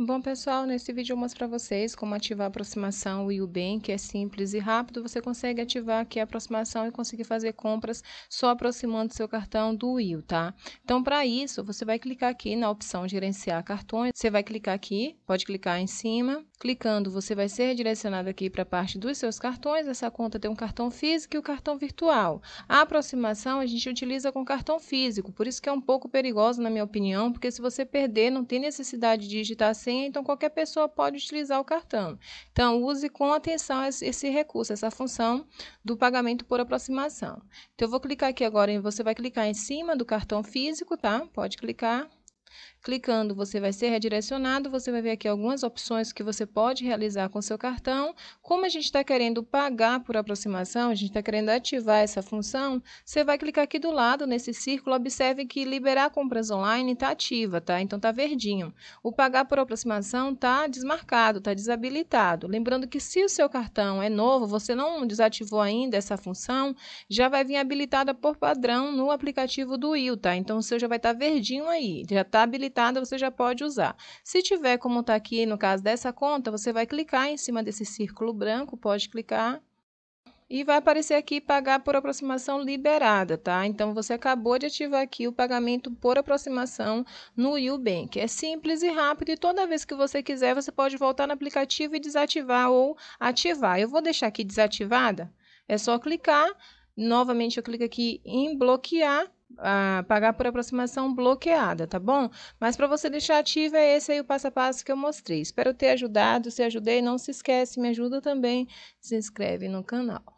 Bom pessoal, nesse vídeo eu mostro para vocês como ativar a aproximação Will Bank. É simples e rápido, você consegue ativar aqui a aproximação e conseguir fazer compras só aproximando seu cartão do Will, tá? Então para isso, você vai clicar aqui na opção gerenciar cartões, você vai clicar aqui, pode clicar em cima. Clicando, você vai ser redirecionado aqui para a parte dos seus cartões. Essa conta tem um cartão físico e um cartão virtual. A aproximação a gente utiliza com cartão físico, por isso que é um pouco perigoso, na minha opinião, porque se você perder, não tem necessidade de digitar a senha, então qualquer pessoa pode utilizar o cartão. Então, use com atenção esse recurso, essa função do pagamento por aproximação. Então, eu vou clicar aqui agora e você vai clicar em cima do cartão físico, tá? Pode clicar. Clicando, você vai ser redirecionado, você vai ver aqui algumas opções que você pode realizar com seu cartão. Como a gente está querendo pagar por aproximação, a gente está querendo ativar essa função, você vai clicar aqui do lado, nesse círculo, observe que liberar compras online está ativa, tá? Então, está verdinho. O pagar por aproximação está desmarcado, está desabilitado. Lembrando que se o seu cartão é novo, você não desativou ainda essa função, já vai vir habilitada por padrão no aplicativo do Will, tá? Então, o seu já vai estar verdinho aí, já está habilitada, você já pode usar. Se tiver como está aqui, no caso dessa conta, você vai clicar em cima desse círculo branco, pode clicar. E vai aparecer aqui pagar por aproximação liberada, tá? Então, você acabou de ativar aqui o pagamento por aproximação no Will Bank. É simples e rápido e toda vez que você quiser, você pode voltar no aplicativo e desativar ou ativar. Eu vou deixar aqui desativada, é só clicar. Novamente, eu clico aqui em bloquear. Pagar por aproximação bloqueada, tá bom? Mas para você deixar ativa, é esse aí o passo a passo que eu mostrei. Espero ter ajudado. Se ajudei, não se esquece, me ajuda também, se inscreve no canal.